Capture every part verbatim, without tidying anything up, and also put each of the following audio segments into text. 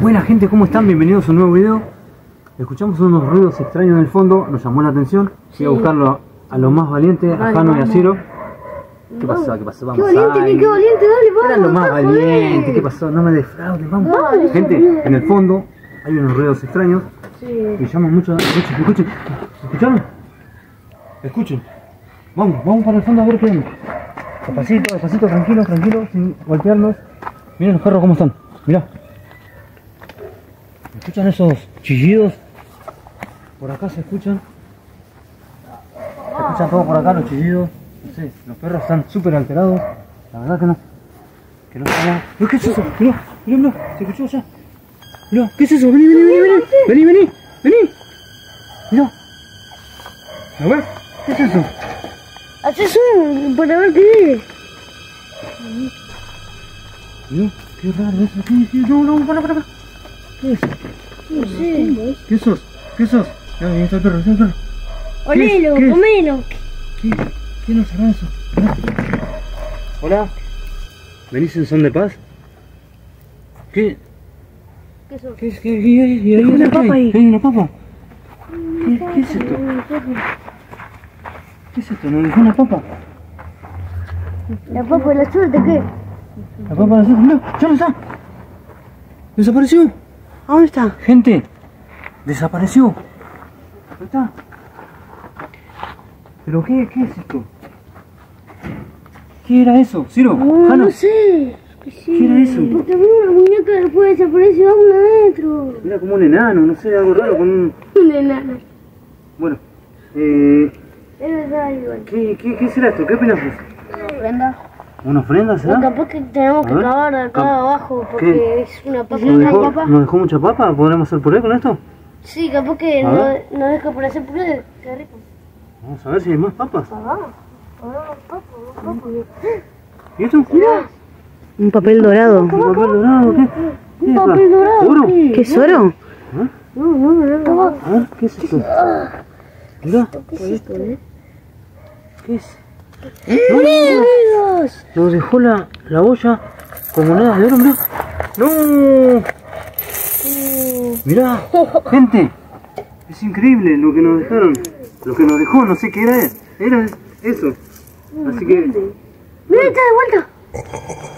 Buena gente, ¿cómo están? Bienvenidos a un nuevo video. Escuchamos unos ruidos extraños en el fondo, nos llamó la atención. Fui sí. a buscarlo a, a los más valientes, vale, a Jano y a Ciro. ¿Qué pasó? ¿Qué pasó? Vamos. ¡Qué valiente, qué valiente! Dale, vamos. Eran los más valientes. ¿Qué pasó? No me defraudes, vamos. Dale, gente, en el fondo hay unos ruidos extraños. Sí. Me llaman mucho. Escuchen, escuchen. ¿Escucharon? Escuchen. Vamos, vamos para el fondo a ver qué hay. Despacito, despacito, tranquilo, tranquilo, sin golpearnos. Miren los perros cómo están. Mirá. ¿Escuchan esos chillidos? Por acá se escuchan. Se escuchan todo por acá los chillidos. No sé, los perros están súper alterados. La verdad que no. Que no están. ¿Qué es eso? Mirá, mirá, mirá, se escuchó allá. Mirá, ¿qué es eso? Vení, vení, vení, vení. Vení, vení, vení. Mirá. ¿Lo ves? ¿Qué es eso? Haces eso para ver qué es. Mirá, qué raro eso. Sí, sí, no, no, para, para, para. ¿Qué es? No sé. ¿Qué sos? ¿Qué sos? Mirá, ahí está el perro, ahí está el perro. Olelo, comelo. ¿Qué? ¿Qué nos hará eso? Hola. ¿Venís en son de paz? ¿Qué? ¿Qué sos? ¿Qué es? ¿Qué hay? ¿Hay una papa ahí? ¿Hay una papa? ¿Qué es esto? ¿Qué es esto? ¿No dejó una papa? ¿La papa de la suerte qué? ¿La papa de la suerte? No, ya no está. ¿Desapareció? ¿A dónde está? Gente, desapareció. ¿Dónde está? ¿Pero qué, qué es esto? ¿Qué era eso? ¿Ciro? No, Jano. No sé. Sí. ¿Qué era eso? Porque también una muñeca después desapareció, vamos adentro. Era como un enano, no sé, algo raro con un... Un enano. Bueno, eh... ¿Qué, qué, ¿Qué será esto? ¿Qué opinas vos? Una ofrenda. ¿Una ofrenda será? O capaz que tenemos que cavar acá ah. abajo porque ¿Qué? es una papa. ¿Nos dejó, papa. ¿Nos dejó mucha papa? ¿Podremos hacer puré con esto? Sí, capaz que no, nos deja por hacer puré. Qué rico. Vamos a ver si hay más papas. Ah, ah papas, papas. ¿Y esto? Mirá. Un papel dorado. ¿Un papel dorado? ¿Qué? ¿Qué ¿Un papel es dorado? ¿Oro? ¿Qué es oro? ¿Eh? No, no, no, no. A ver, ¿qué es esto? Mirá. ¿Qué es esto, eh? ¿Qué es? ¡No! Nos dejó la, la olla con monedas de oro, mirá. ¡No! Mirá, gente, es increíble lo que nos dejaron. Lo que nos dejó, no sé qué era. Era eso. Así que... Mirá, está de vuelta.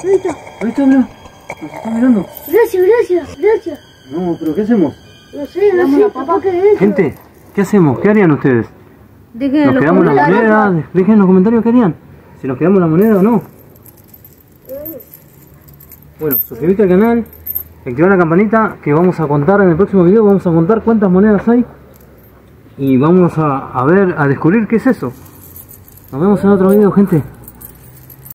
Ahí está. Ahí está, mirá. Nos está mirando. Gracias, gracias, gracias. No, pero ¿qué hacemos? No sé, no sé, papá, ¿qué es? Gente, ¿qué hacemos? ¿Qué harían ustedes? Dejen nos quedamos la moneda, la dejen en los comentarios qué harían, si nos quedamos la moneda o no. Bueno, suscríbete al canal, activa la campanita que vamos a contar en el próximo video, vamos a contar cuántas monedas hay y vamos a, a ver, a descubrir qué es eso. Nos vemos en otro video, gente.